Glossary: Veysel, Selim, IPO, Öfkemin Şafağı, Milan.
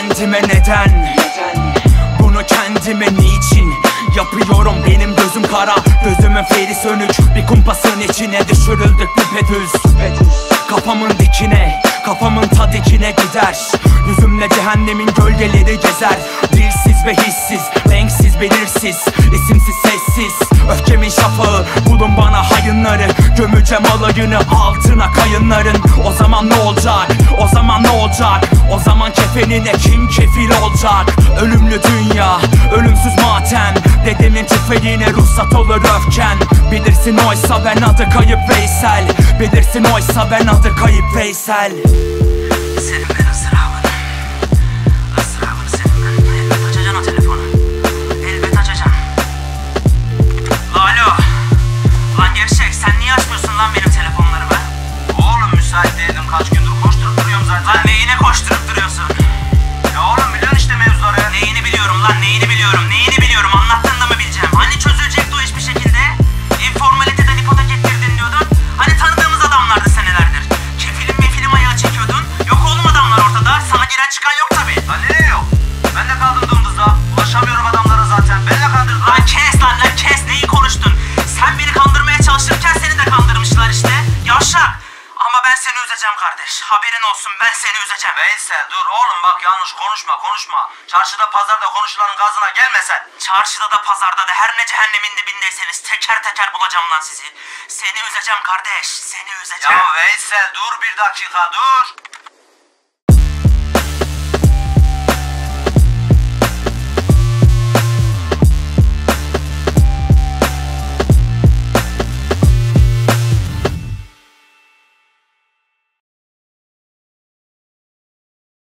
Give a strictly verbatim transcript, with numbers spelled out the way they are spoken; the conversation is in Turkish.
Kendime neden, neden? Bunu kendime niçin yapıyorum? Benim gözüm kara, gözümün feri sönük. Bir kumpasın içine düşürüldük düpedüz. Kafamın dikine, kafamın tadikine gider. Yüzümle cehennemin gölgeleri gezer. Dilsiz ve hissiz, renksiz, belirsiz, isimsiz, sessiz. Öfkemin şafağı, bulun bana hayınları. Gömeceğim alayını altına kayınların. O zaman ne olacak, o zaman ne olacak? O zaman kefenine kim kefil olacak? Ölümlü dünya, ölümsüz matem. Dedemin tüfeğine ruhsat olur öfken. Bilirsin oysa ben adı kayıp Veysel. Bilirsin oysa ben adı kayıp Veysel. Selim ben ısrarım. Kaç gündür koşturup duruyorum zaten. Lan neyine koşturup duruyorsun? Ya oğlum Milan işte mevzuları. Neyini biliyorum lan, neyini biliyorum, neyini biliyorum? Anlattığında mı bileceğim? Hani çözülecekti o iş bir şekilde? İnformaliteden ipoda getirdin diyordun. Hani tanıdığımız adamlardı senelerdir. Kefilim bir film ayağı çekiyordun. Yok oğlum adamlar ortada. Sana giren çıkan yok tabi. Lan nereye yok? Ben de kaldım dumduza. Ulaşamıyorum adamlara zaten. Beni de kandırdın. Lan kes lan lan kes. Neyi konuştun? Sen beni kandırmaya çalışırken seni de kandırmışlar işte. Yavşak. Ama ben seni üzeceğim kardeş. Haberin olsun, ben seni üzeceğim. Veysel dur oğlum, bak yanlış konuşma konuşma. Çarşıda pazarda konuşulanın gazına gelmesen. Çarşıda da pazarda da her ne cehennemin dibindeyseniz teker teker bulacağım lan sizi. Seni üzeceğim kardeş, seni üzeceğim. Ya Veysel dur bir dakika dur.